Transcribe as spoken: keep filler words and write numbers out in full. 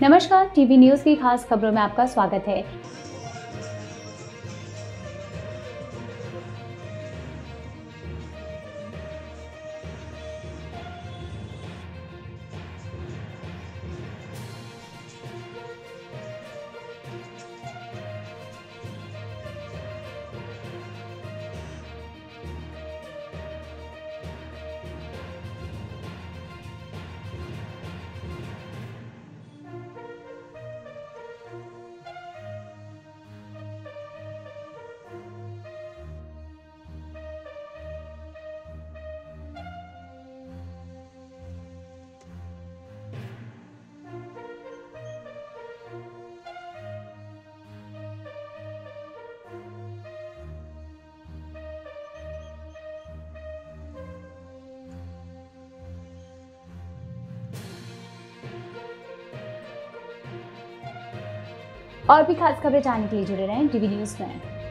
नमस्कार, DV news की खास खबरों में आपका स्वागत है। और भी खास खबरें जानने के लिए जुड़े रहें डीवी न्यूज़ में।